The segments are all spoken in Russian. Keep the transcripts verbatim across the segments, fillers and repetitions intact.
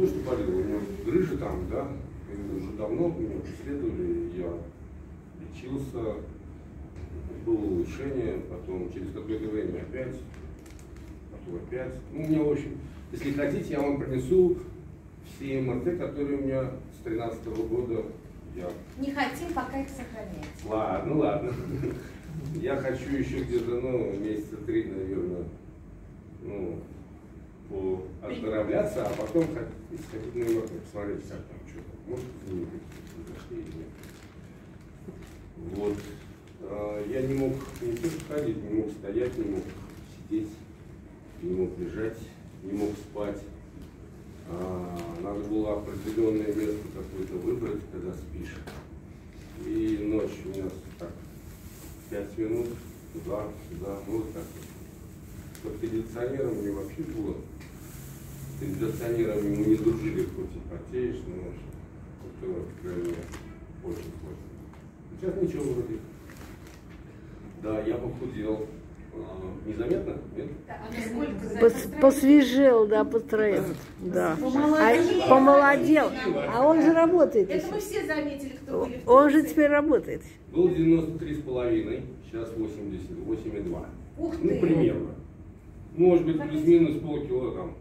Ну, что болело, у него грыжа там, да, и уже давно меня обследовали, я лечился, было улучшение, потом через какое-то время опять, потом опять. Ну, у меня, в общем, если хотите, я вам принесу все МРТ, которые у меня с тринадцатого года. Я... Не хотим пока их сохранять. Ладно, ладно. Я хочу еще где-то, ну, месяца три, наверное, ну, оздоровляться, а потом сходить на МРТ, посмотреть, как там что-то, может, изменить, зашли или нет. Вот. Я не мог не только ходить, не мог стоять, не мог сидеть, не мог лежать, не мог спать. Надо было определенное место какое-то выбрать, когда спишь. И ночь у нас так, пять минут, туда, сюда, ну вот так. Под кондиционером мне вообще было. С кондиционером мы не дружили, хоть и потеешь, но вот крайне очень сложно. Сейчас ничего вроде. Да, я похудел. Незаметно? Нет? По Посвежел, да, построил. Да. Помолодел. А, помолодел. А он же работает. Это мы все заметили, кто были. Он же теперь работает. Был девяносто три с половиной, сейчас восемьдесят, восемь и два. Ух ты. Ну, примерно. Может быть, плюс-минус полкило там.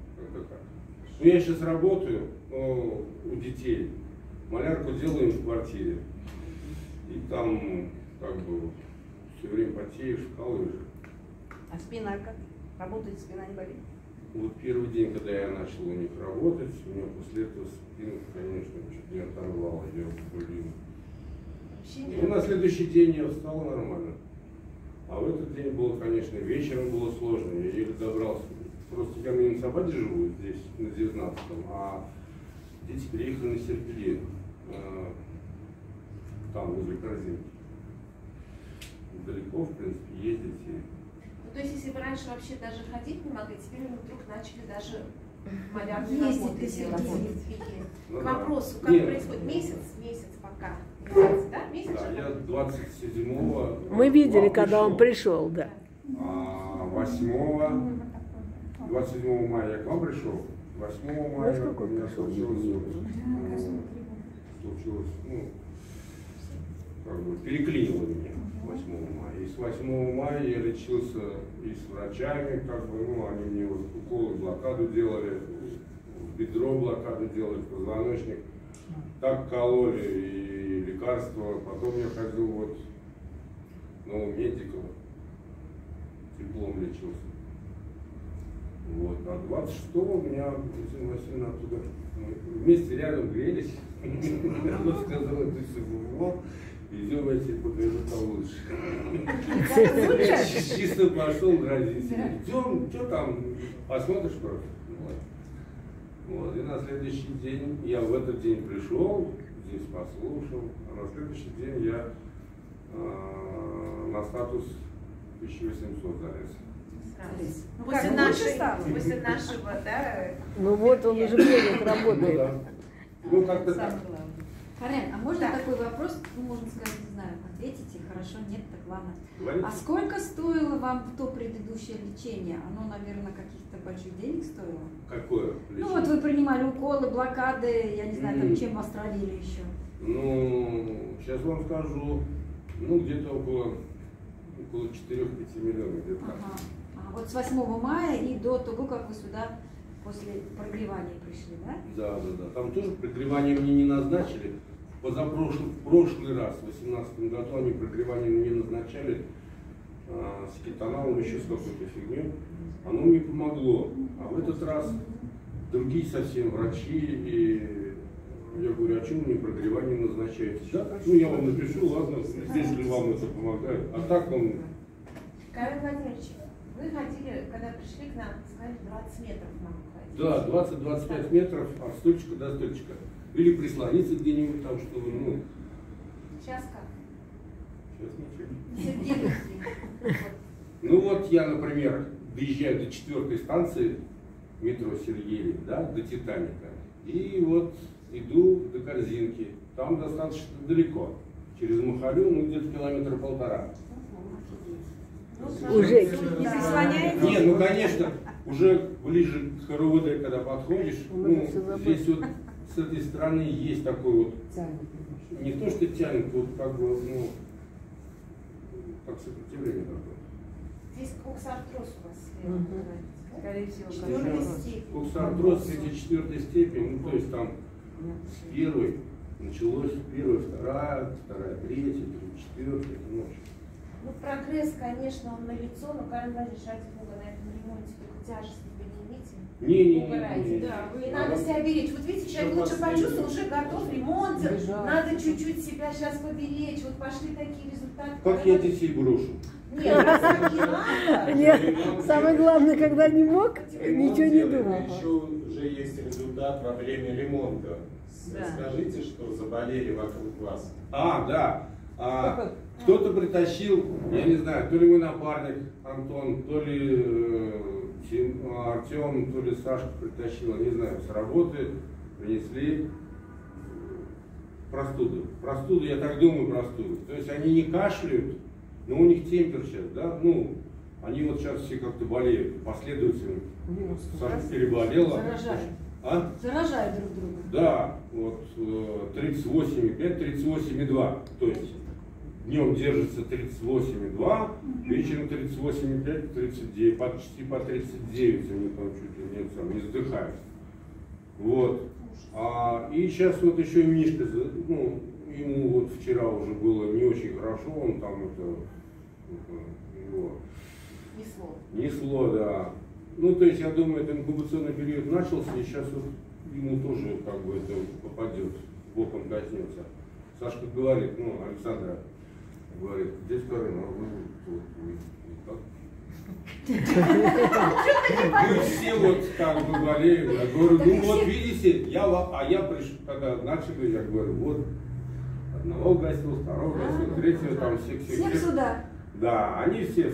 Ну, я сейчас работаю у детей. Малярку делаем в квартире. И там, как бы, все время потеешь, вкалываешь. А спина как? Работает, спина не болит? Вот первый день, когда я начал у них работать, у меня после этого спину, конечно, чуть не оторвало. Я, блин. Ну, на следующий день я встал нормально. А в этот день было, конечно, вечером было сложно. Я еле добрался. Просто я на Инсабаде живу здесь, на девятнадцатом, а дети переехали на Серпилин, там, возле Корзинки. Далеко, в принципе, ездить. То есть, если вы раньше вообще даже ходить не могли, теперь мы вдруг начали даже малярные работы делать. К вопросу, как Нет. происходит? Месяц, месяц пока. Месяц, да? Месяц, да, я двадцать седьмого... Мы видели, когда пришел. он пришел, да. А, восьмого, двадцать седьмого мая я к вам пришел. восьмого мая у меня случилось, случилось, ну, как бы переклинило меня. восьмого мая. И с восьмого мая я лечился и с врачами, как бы, ну, они мне вот уколы, блокаду делали, бедро блокаду делали, позвоночник, так кололи и лекарства. Потом я ходил вот на медиков, теплом лечился. Вот. А двадцать шестого у меня Василий Васильевна оттуда, мы вместе рядом грелись, она сказала, ты все было. Идем, я тебе покажу получше. Чисто пошел грозить. Идем, что там, посмотришь просто. Вот. И на следующий день, я в этот день пришел, здесь послушал, а на следующий день я э, на статус тысяча восемьсот залез. Ну, после, нашей, после нашего, да? Ну вот он уже приедет, работает. Ну, да. Ну как-то так. Карен, а можно да. такой вопрос? Ну, можно сказать, не знаю, ответите, хорошо, нет, так ладно. Говорите. А сколько стоило вам то предыдущее лечение? Оно, наверное, каких-то больших денег стоило? Какое лечение? Ну, вот вы принимали уколы, блокады, я не знаю, там, чем вас травили еще. Ну, сейчас вам скажу, ну, где-то около, около четырёх-пяти миллионов. Ага. А вот с восьмого мая и до того, как вы сюда... После прогревания пришли, да? Да, да, да. Там тоже прогревание мне не назначили. Позапрошлый, в прошлый раз, в восемнадцатом году, они прогревание мне назначали а, с кетоналом, еще с какой-то фигней. Оно мне помогло. А в этот раз другие совсем врачи. И я говорю, а чем мне прогревание назначаете? Да, ну я вам напишу, ладно, здесь ли вам это помогает. А так он... Карен Владимирович, вы ходили, когда пришли к нам, сказали, двадцать метров нам ходить. Да, двадцать-двадцать пять метров от стульчика до стульчика. Или прислониться где-нибудь там, чтобы, ну... Сейчас как? Сейчас ничего. Ну вот я, например, доезжаю до четвертой станции метро Сергеев, да, до Титаника. И вот иду до Корзинки. Там достаточно далеко. Через Махалю, ну где-то километра полтора. Уже не прислоняется? Не, ну конечно, уже ближе к хороводу, когда подходишь, ну, здесь вот с этой стороны есть такой вот, не то что тянет, вот как бы, ну, как сопротивление такое. Здесь коксартроз у вас, угу. Скорее всего, коксартроз третьей-четвертой степени, ну, то есть там с первой началось, первая, вторая, вторая, третья, четвертая, ну, ну, прогресс, конечно, он налицо, но, Карен Владимирович, ради бога, на этом ремонте только тяжести вы не имеете, убирайте. Да, вы... И надо себя беречь. Вот видите, человек лучше почувствовал, уже готов ремонт, надо чуть-чуть себя сейчас поберечь. Вот пошли такие результаты. Как когда... я детей брошу? Нет, самое главное, когда не мог, ничего не думал. Еще уже есть результат во время ремонта. Скажите, что заболели вокруг вас. А, да. А, кто-то притащил, я не знаю, то ли мой напарник Антон, то ли э, Артем, то ли Сашка притащила, не знаю, с работы принесли простуду. Простуду, я так думаю, простуду. То есть они не кашляют, но у них темпер сейчас, да, ну, они вот сейчас все как-то болеют последовательно. Сашка переболела. А? Заражают друг друга. Да, вот тридцать восемь и пять, тридцать восемь и два. То есть днем держится тридцать восемь и два, вечером тридцать восемь и пять, тридцать девять, почти по тридцать девять они там чуть ли не, там, не задыхают. Вот. А, и сейчас вот еще Мишка, ну, ему вот вчера уже было не очень хорошо, он там это, его несло. Несло, да. Ну, то есть, я думаю, этот инкубационный период начался, и сейчас вот ему тоже как бы это попадет, боком коснется. Сашка говорит, ну, Александра говорит, здесь второй, ну, вы, вы все вот как бы болеют. Я говорю, ну вот видите, я, а я пришел, когда начали, я говорю, вот, одного гасил, второго гасил, третьего там всех, всех, всех. Всех сюда. Да, они все.